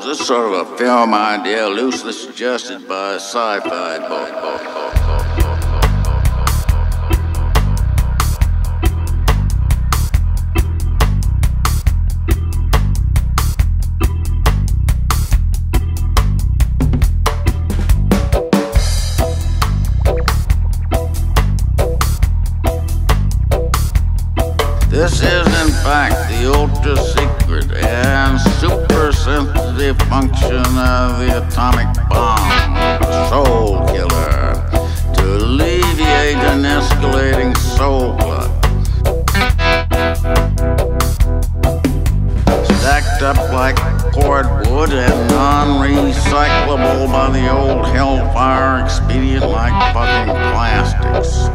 films. This is sort of a film idea loosely suggested by a sci-fi book. This is, in fact, the ultra-secret and super-sensitive function of the atomic bomb, Soul Killer, to alleviate an escalating soul glut. Stacked up like cordwood and non-recyclable by the old hellfire expedient like fucking plastics.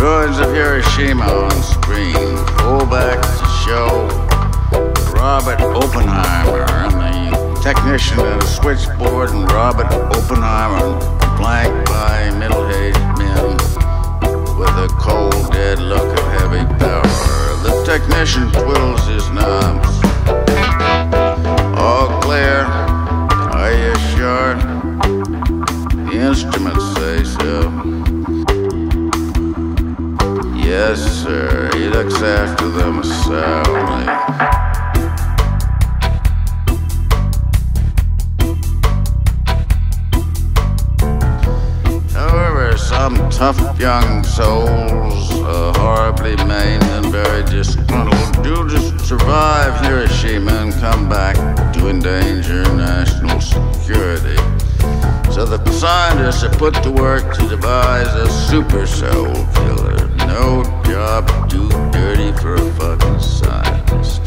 Ruins of Hiroshima on screen. Go back to show Robert Oppenheimer and the technician at a switchboard, and Robert Oppenheimer flanked by middle-aged men with a cold, dead look of heavy power. The technician twiddles his knobs. All clear? Are you sure? The instruments say so. Yes, sir. He looks after them soundly. However, some tough young souls, horribly maimed and very disgruntled, do just survive Hiroshima and come back to endanger national security. So the scientists are put to work to devise a super soul killer. No job too dirty for a fucking scientist.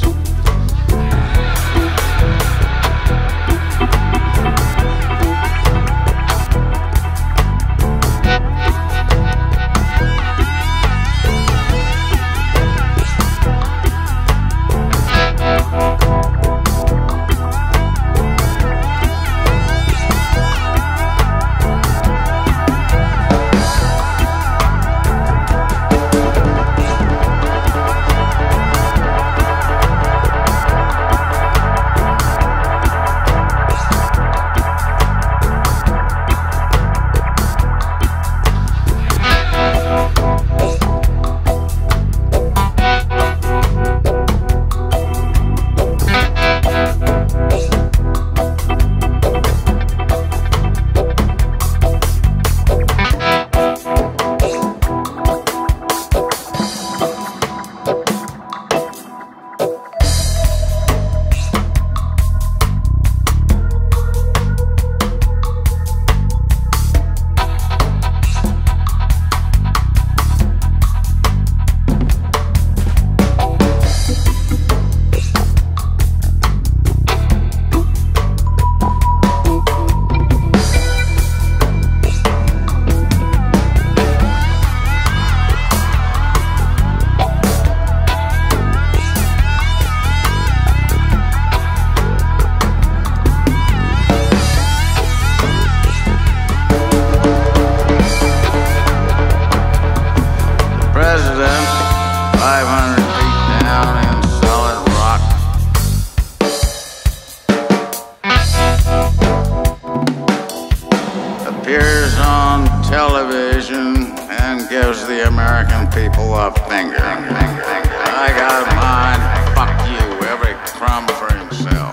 Appears on television and gives the American people a finger. I got mine, fuck you, every crumb for himself.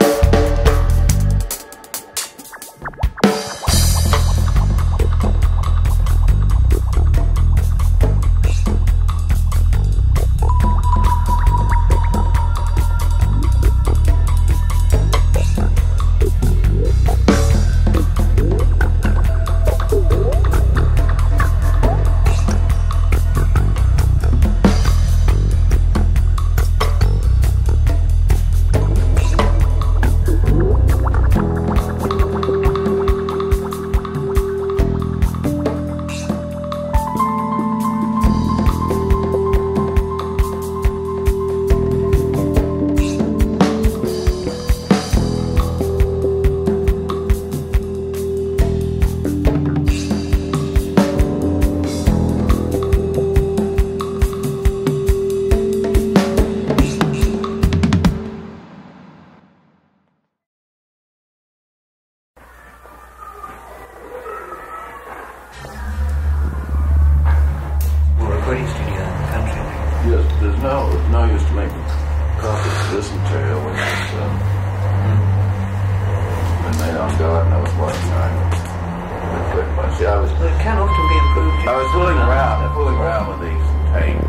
No, it's no use to make copies of this material when it's been made on God knows what time. See, I was. It can often be improved. I was fooling around with these tapes.